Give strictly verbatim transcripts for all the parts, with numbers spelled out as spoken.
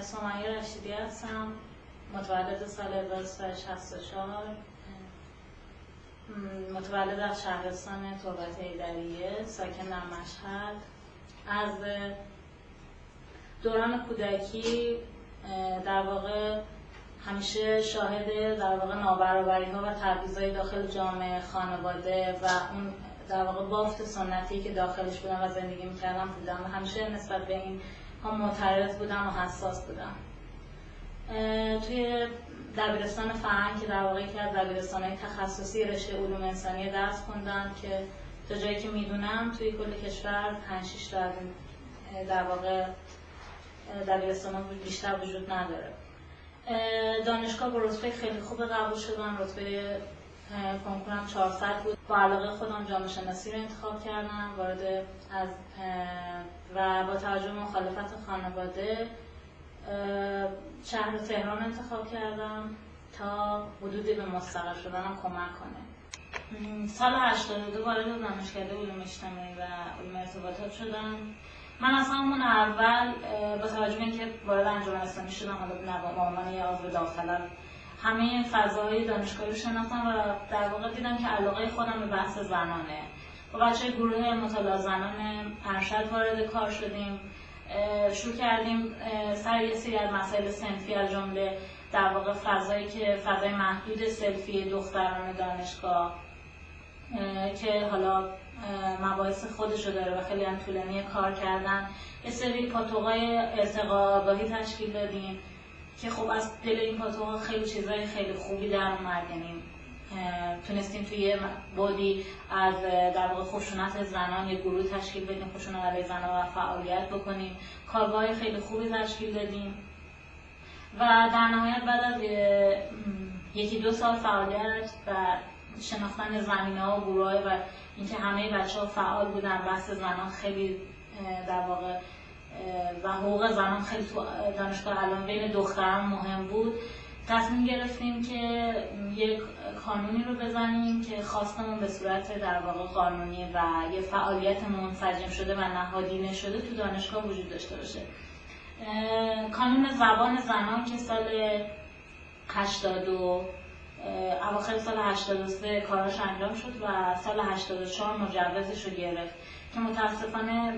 سمیه رشیدی هستم، متولد سال هزار و سیصد و شصت و چهار، متولد از شهرستان تربت حیدریه، ساکن در مشهد. از دوران کودکی در واقع همیشه شاهد در واقع نابرابری ها و تبعیض‌های داخل جامعه، خانواده و اون در واقع بافت سنتی که داخلش بودم و زندگی میکردم بودم و همیشه نسبت به این ها معترض بودم و حساس بودم. توی دبیرستان فرهنگ که در واقع یکی از دبیرستان‌های تخصصی رشته علوم انسانی درس خوندم که تا جایی که میدونم توی کل کشور پنج شش تا در واقع دبیرستان بیشتر وجود نداره. دانشگاه با رتبه خیلی خوب قبول شدم، رتبه کنکورم چهارصد بود. با علاقه خودم جامعه شناسی رو انتخاب کردم، وارد از و با توجه به مخالفت خانواده شهر تهران انتخاب کردم تا حدودی به مستقر شدنم کمک کنه. سال هشتاد و دو وارد دانشکده علوم اجتماعی و علوم ارتباطات شدم. من از همون اول با توجه به اینکه وارد انجمن اسلامی شدم، حالا به عنوان یه عضو داوطلب همه فضاهای دانشگاه رو شناختم و در واقع دیدم که علاقه خودم به بحث زنانه. با بچه گروه مطالعه زنان پرشد وارد کار شدیم، شروع کردیم سر یه سری از مسائل صنفی، از جمله در واقع فضایی که فضای محدود صنفی دختران دانشگاه که حالا مباحث خودش رو داره و خیلی هم طولانی کار کردن. یه سری پاتوقای ارتقا آگاهی تشکیل دادیم که خب از دل این پاتوقا خیلی چیزای خیلی خوبی در اومد، یعنی تونستیم توی بودی از در واقع خشونت زنان یه گروه تشکیل بدیم، خشونت علیه زنان و فعالیت بکنیم، کارگاه‌های خیلی خوبی تشکیل دادیم و در نهایت بعد از یکی دو سال فعالیت و شناختن زمینه‌ها و گروه‌های و اینکه همه بچه‌ها فعال بودن، بحث زنان خیلی در واقع و حقوق زنان خیلی تو دانشگاه الان بین دختران مهم بود، تصمیم گرفتیم که یک قانونی رو بزنیم که خواستمون به صورت در واقع قانونی و یه فعالیت منسجم شده و نهادی نشده تو دانشگاه وجود داشته باشه. کانون زبان زنان که سال هشتاد و دو اواخر سال هشتاد و سه کاراش انجام شد و سال هشتاد و چهار مجوزش رو گرفت که متاسفانه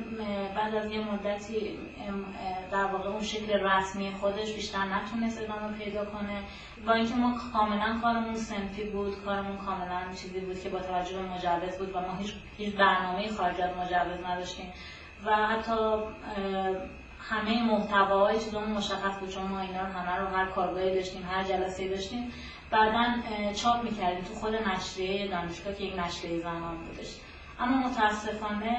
بعد از یه مدتی در واقع اون شکل رسمی خودش بیشتر نتونست ادامه پیدا کنه. با اینکه ما کاملا کارمون صنفی بود، کارمون کاملا چیزی بود که با توجه به مجوز بود و ما هیچ هیچ برنامه‌ای خارج از مجوز نداشتیم و حتی همه محتواهای چیزمون مشخص بود، چون ما اینا رو همه رو هر کارگاهی داشتیم، هر جلسه‌ای داشتیم، بعدن چاپ می‌کردیم تو خود نشریه دانشگاه که یک نشریه زنان بودش. اما متاسفانه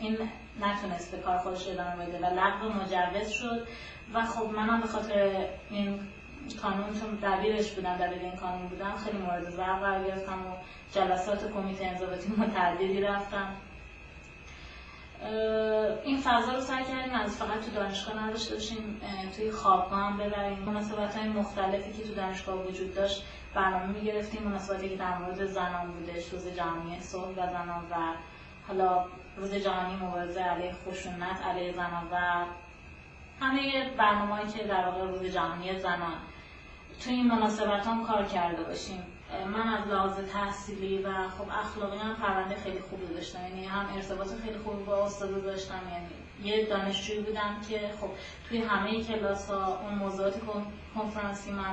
این نتونست به کار خودش ادامه بده و لغو مجوز شد و خب منم به خاطر این کانون، چون دبیرش بودم، دبیر این کانون بودم، خیلی مورد ضرر قرار گرفتم و جلسات کمیته انضباطی متعددی رفتم. این فضا رو سعی کردیم از فقط تو دانشگاه نداشته باشیم، توی خوابگاه هم ببریم. مناسبت‌های مختلفی که تو دانشگاه وجود داشت برنامه می‌گرفتیم، مناسبتی که در مورد زنان بودش، روز جهانی صلح و زنان و حالا روز جهانی مبارزه علیه خشونت علیه زنان و همه برنامه‌هایی که در واقع روز جهانی زنان، توی این مناسبت هم کار کرده باشیم. من از لحاظ تحصیلی و خب اخلاقی هم پرونده خیلی خوب داشتم، یعنی هم ارتباط خیلی خوب با استاد داشتم، یعنی یه دانشجویی بودم که خب توی همه کلاس‌ها اون موضوعات کنفرانسی من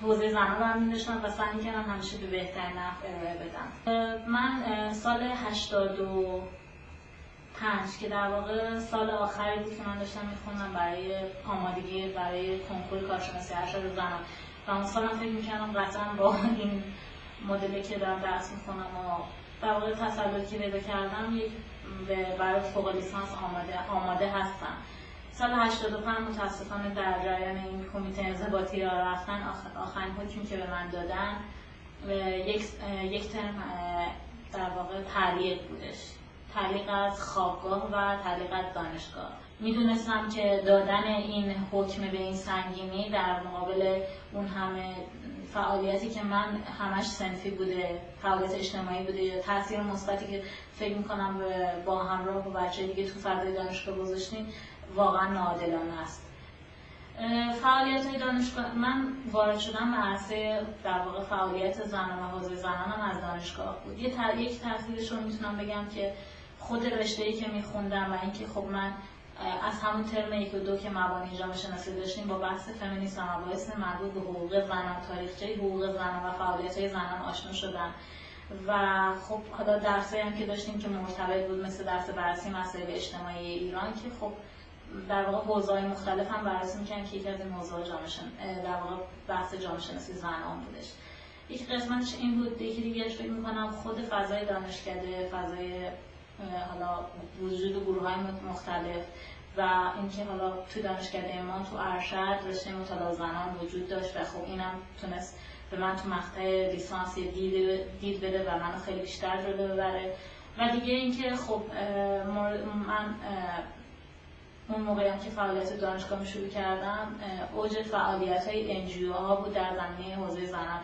تو حوزه زنان هم می‌داشتم و سعی می‌کردم همیشه به بهترین نحو ارائه بدم. من سال هشتاد و پنج که در واقع سال آخری بود که من داشتم می‌خوندم برای آمادگی برای کنکور کارشناسی ارشد زنان و اون سال هم فکر میکردم قطعا با این مدلی که دارم درس میخونم و در واقع تسلطی که پیدا کردم برای فوق لیسانس آماده, آماده هستم. سال هشتاد و پنج متاسفانه در جریان این کمیته انضباطی را رفتن، آخرین حکمی که به من دادن یک, یک ترم در واقع تعلیق بودش، تعلیق از خوابگاه و تعلیق از دانشگاه. میدونستم که دادن این حکم به این سنگینی در مقابل اون همه فعالیتی که من همش صنفی بوده، فعالیت اجتماعی بوده یا تاثیر مثبتی که فکر میکنم با همراه و بچه دیگه تو فضای دانشگاه گذاشتیم واقعا ناعادلانه است. فعالیت‌های دانشگاه، من وارد شدم به عرصه در واقع فعالیت زنان و حوزه زنانم از دانشگاه بود. یه تر... یک تفسیرش رو میتونم بگم که خود رشته‌ای که میخوندم و اینکه خب من از همون ترم یک و دو که مبانی جامعه شناسی داشتیم با بحث فمینیسم و مباحث مربوط به حقوق زنان، تاریخچه حقوق زنان و فعالیت‌های زنان آشنا شدم و خب حالا درسایی هم که داشتیم که مرتبط بود مثل درس بررسی مسائل اجتماعی ایران که خب در واقع حوزه‌های مختلف هم بررسی می‌کردن که یکی از این موضوع‌ها جامعه شن... در واقع بحث جامعه شناسی زنان بودش. یک قسمتش این بود، یکی دیگه‌اش فکر می‌کنم خود فضای دانشکده، فضای حالا وجود گروه‌های مختلف و اینکه حالا تو دانشکده ما تو ارشد رشته مطالعه زنان وجود داشت و خب اینم تونست به من تو مقطع لیسانس دید دید بده و منو خیلی بیشتر جلو ببره و دیگه اینکه خب من اون موقعی هم که فعالیت دانشگاه شروع کردم اوج فعالیت‌های ان جی اوها بود در زمینه حوزه زنان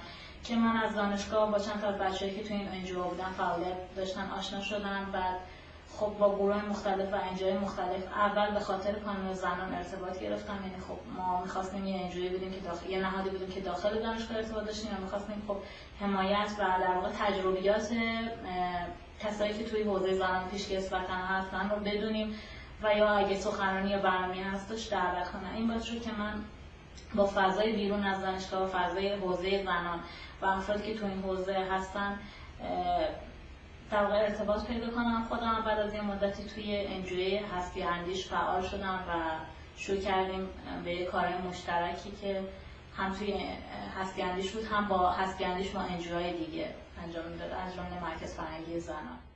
که من از دانشگاه با چند تا از بچه‌ای که تو این ان جی او بودن فعالیت داشتن آشنا شدم. بعد خب با گروه مختلف و ان جی اوهای مختلف اول به خاطر کانون زنان ارتباط گرفتم، یعنی خب ما می‌خواستیم یه ان جی اویی بودیم که داخل یه نهادی بودیم که داخل دانشگاه ارتباط داشتیم و می‌خواستیم خب حمایت و در واقع تجربیات کسایی که توی حوزه زنان پیشکسوتان هستن رو بدونیم و یا اگه سخنرانی یا برنامه‌ای هستش دعوت کنن. این باعث شد که من با فضای بیرون از دانشگاه و فضای حوزه زنان و افراد که تو این حوزه هستن در واقع ارتباط پیدا کنم. خودم بعد از یه مدتی توی انجوی حسبی اندیش فعال شدم و شروع کردیم به کارهای مشترکی که هم توی حسبی اندیش بود هم با حسبی اندیش و انجوی دیگه انجام میداد، انجام مرکز فرهنگی زنان.